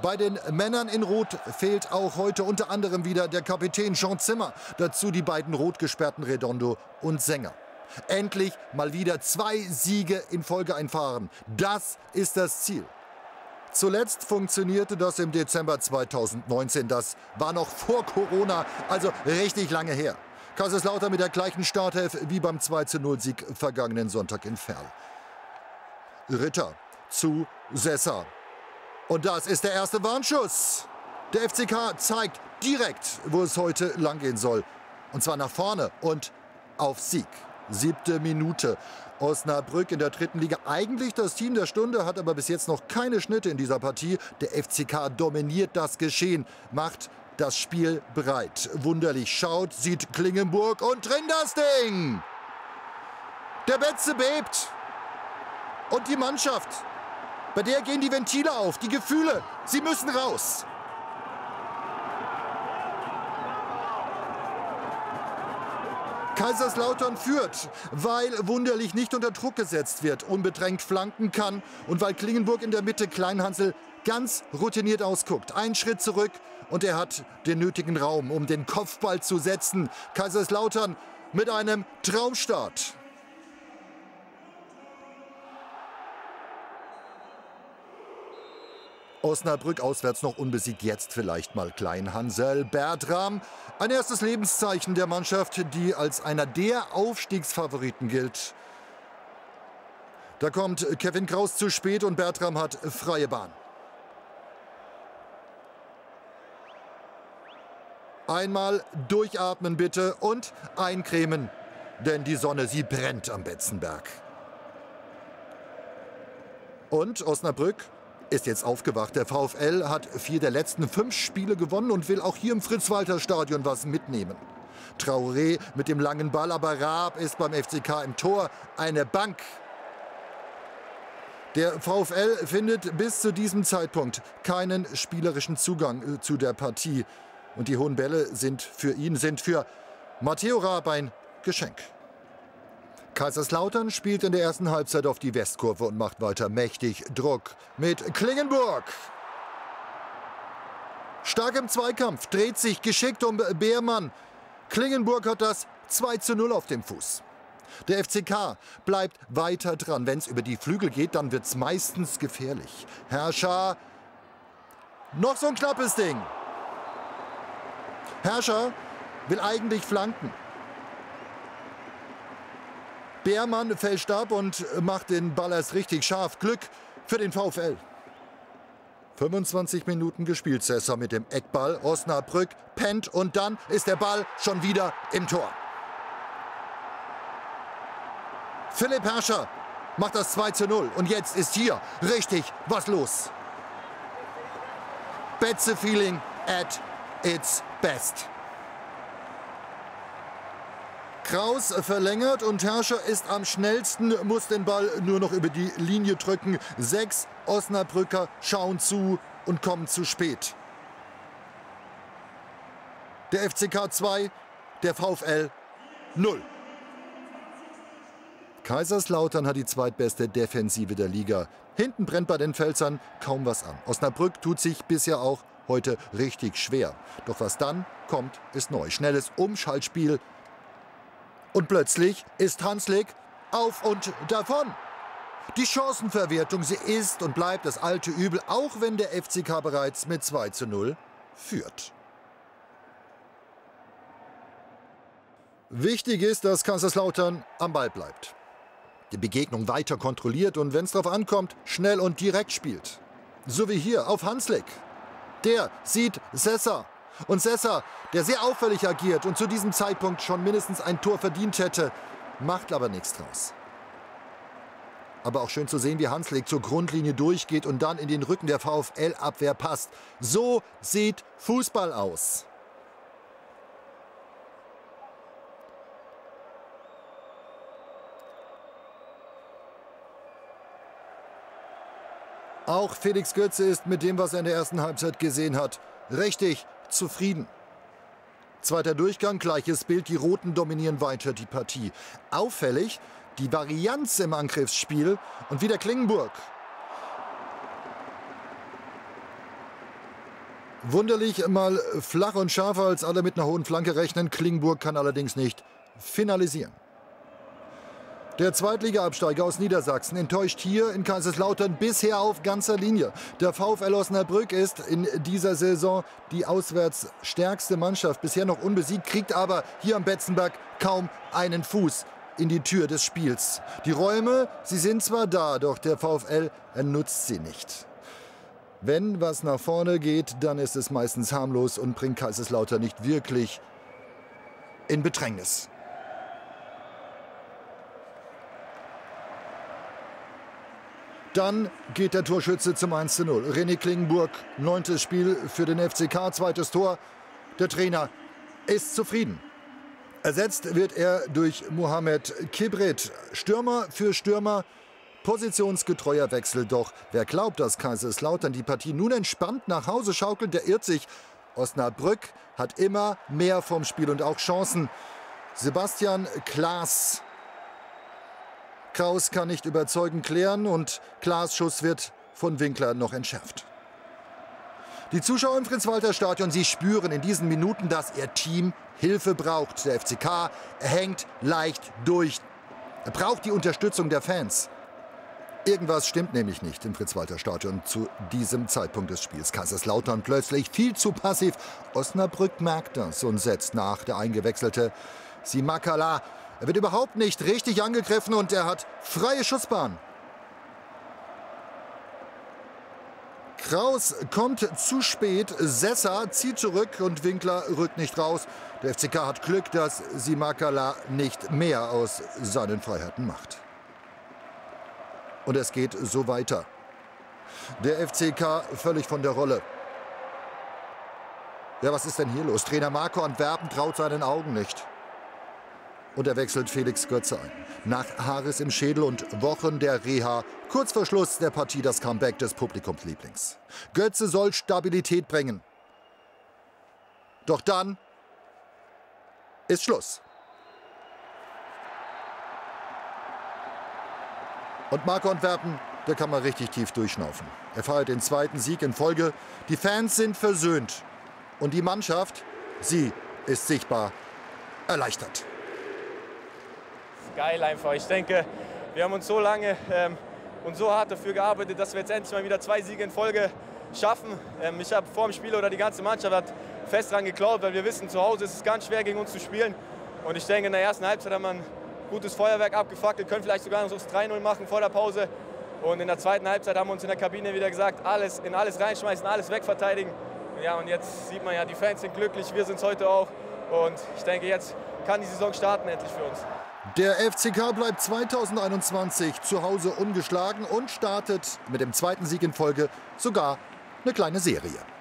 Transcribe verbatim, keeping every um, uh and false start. Bei den Männern in Rot fehlt auch heute unter anderem wieder der Kapitän Jean Zimmer. Dazu die beiden rot gesperrten Redondo und Sänger. Endlich mal wieder zwei Siege in Folge einfahren. Das ist das Ziel. Zuletzt funktionierte das im Dezember zweitausendneunzehn. Das war noch vor Corona, also richtig lange her. Kaiserslautern mit der gleichen Startelf wie beim zwei zu null Sieg vergangenen Sonntag in Verl. Ritter zu Sessa. Und das ist der erste Warnschuss. Der F C K zeigt direkt, wo es heute langgehen soll. Und zwar nach vorne und auf Sieg. Siebte Minute. Osnabrück in der dritten Liga. Eigentlich das Team der Stunde, hat aber bis jetzt noch keine Schnitte in dieser Partie. Der F C K dominiert das Geschehen, macht das Spiel breit. Wunderlich schaut, sieht Klingenburg und drin das Ding. Der Betze bebt. Und die Mannschaft, bei der gehen die Ventile auf, die Gefühle, sie müssen raus. Kaiserslautern führt, weil Wunderlich nicht unter Druck gesetzt wird, unbedrängt flanken kann und weil Klingenburg in der Mitte Kleinhansel ganz routiniert ausguckt. Ein Schritt zurück und er hat den nötigen Raum, um den Kopfball zu setzen. Kaiserslautern mit einem Traumstart. Osnabrück auswärts noch unbesiegt, jetzt vielleicht mal klein. Hansel Bertram, ein erstes Lebenszeichen der Mannschaft, die als einer der Aufstiegsfavoriten gilt. Da kommt Kevin Kraus zu spät und Bertram hat freie Bahn. Einmal durchatmen bitte und eincremen, denn die Sonne, sie brennt am Betzenberg. Und Osnabrück ist jetzt aufgewacht. Der VfL hat vier der letzten fünf Spiele gewonnen und will auch hier im Fritz-Walter-Stadion was mitnehmen. Traoré mit dem langen Ball, aber Raab ist beim F C K im Tor eine Bank. Der VfL findet bis zu diesem Zeitpunkt keinen spielerischen Zugang zu der Partie. Und die hohen Bälle sind für ihn, sind für Matteo Raab ein Geschenk. Kaiserslautern spielt in der ersten Halbzeit auf die Westkurve und macht weiter mächtig Druck mit Klingenburg. Stark im Zweikampf, dreht sich geschickt um Bärmann. Klingenburg hat das zwei zu null auf dem Fuß. Der F C K bleibt weiter dran. Wenn es über die Flügel geht, dann wird es meistens gefährlich. Hercher, noch so ein knappes Ding. Hercher will eigentlich flanken. Bärmann fälscht ab und macht den Ball erst richtig scharf. Glück für den VfL. fünfundzwanzig Minuten gespielt, Sessa mit dem Eckball. Osnabrück pennt und dann ist der Ball schon wieder im Tor. Philipp Hercher macht das zwei zu null und jetzt ist hier richtig was los. Betze-Feeling at its best. Kraus verlängert und Herrscher ist am schnellsten, muss den Ball nur noch über die Linie drücken. Sechs Osnabrücker schauen zu und kommen zu spät. Der F C K zwei, der VfL null. Kaiserslautern hat die zweitbeste Defensive der Liga. Hinten brennt bei den Pfälzern kaum was an. Osnabrück tut sich bisher auch heute richtig schwer. Doch was dann kommt, ist neu. Schnelles Umschaltspiel. Und plötzlich ist Hanslik auf und davon. Die Chancenverwertung, sie ist und bleibt das alte Übel, auch wenn der F C K bereits mit zwei zu null führt. Wichtig ist, dass Kaiserslautern am Ball bleibt. Die Begegnung weiter kontrolliert und wenn es darauf ankommt, schnell und direkt spielt. So wie hier auf Hanslik. Der sieht Sessa. Und Sessa, der sehr auffällig agiert und zu diesem Zeitpunkt schon mindestens ein Tor verdient hätte, macht aber nichts draus. Aber auch schön zu sehen, wie Hanslick zur Grundlinie durchgeht und dann in den Rücken der VfL-Abwehr passt. So sieht Fußball aus. Auch Felix Götze ist mit dem, was er in der ersten Halbzeit gesehen hat, richtig zufrieden. Zweiter Durchgang, gleiches Bild. Die Roten dominieren weiter die Partie. Auffällig die Varianz im Angriffsspiel und wieder Klingenburg. Wunderlich mal flach und scharf, als alle mit einer hohen Flanke rechnen. Klingenburg kann allerdings nicht finalisieren. Der Zweitliga-Absteiger aus Niedersachsen enttäuscht hier in Kaiserslautern bisher auf ganzer Linie. Der VfL Osnabrück ist in dieser Saison die auswärts stärkste Mannschaft. Bisher noch unbesiegt, kriegt aber hier am Betzenberg kaum einen Fuß in die Tür des Spiels. Die Räume, sie sind zwar da, doch der VfL nutzt sie nicht. Wenn was nach vorne geht, dann ist es meistens harmlos und bringt Kaiserslautern nicht wirklich in Bedrängnis. Dann geht der Torschütze zum eins zu null. René Klingenburg, neuntes Spiel für den F C K, zweites Tor. Der Trainer ist zufrieden. Ersetzt wird er durch Mohamed Kibrit. Stürmer für Stürmer, positionsgetreuer Wechsel. Doch wer glaubt, dass Kaiserslautern die Partie nun entspannt nach Hause schaukelt, der irrt sich. Osnabrück hat immer mehr vom Spiel und auch Chancen. Sebastian Klaas. Kraus kann nicht überzeugend klären und Klaas' Schuss wird von Winkler noch entschärft. Die Zuschauer im Fritz-Walter-Stadion, sie spüren in diesen Minuten, dass ihr Team Hilfe braucht. Der F C K hängt leicht durch. Er braucht die Unterstützung der Fans. Irgendwas stimmt nämlich nicht im Fritz-Walter-Stadion zu diesem Zeitpunkt des Spiels. Kaiserslautern plötzlich viel zu passiv. Osnabrück merkt das und setzt nach. Der eingewechselte Simakala. Er wird überhaupt nicht richtig angegriffen und er hat freie Schussbahn. Kraus kommt zu spät, Sessa zieht zurück und Winkler rückt nicht raus. Der F C K hat Glück, dass Simakala nicht mehr aus seinen Freiheiten macht. Und es geht so weiter. Der F C K völlig von der Rolle. Ja, was ist denn hier los? Trainer Marco Antwerpen traut seinen Augen nicht. Und er wechselt Felix Götze ein. Nach Haares im Schädel und Wochen der Reha. Kurz vor Schluss der Partie das Comeback des Publikumslieblings. Götze soll Stabilität bringen. Doch dann ist Schluss. Und Marco Antwerpen, der kann mal richtig tief durchschnaufen. Er feiert den zweiten Sieg in Folge. Die Fans sind versöhnt. Und die Mannschaft, sie ist sichtbar erleichtert. Geil einfach. Ich denke, wir haben uns so lange ähm, und so hart dafür gearbeitet, dass wir jetzt endlich mal wieder zwei Siege in Folge schaffen. Ähm, ich habe vor dem Spiel oder die ganze Mannschaft hat fest daran geglaubt, weil wir wissen, zu Hause ist es ganz schwer, gegen uns zu spielen. Und ich denke, in der ersten Halbzeit haben wir ein gutes Feuerwerk abgefackelt, können vielleicht sogar noch aufs drei null machen vor der Pause. Und in der zweiten Halbzeit haben wir uns in der Kabine wieder gesagt, alles in alles reinschmeißen, alles wegverteidigen. Ja, und jetzt sieht man ja, die Fans sind glücklich, wir sind es heute auch. Und ich denke, jetzt kann die Saison starten endlich für uns. Der F C K bleibt zweitausendeinundzwanzig zu Hause ungeschlagen und startet mit dem zweiten Sieg in Folge sogar eine kleine Serie.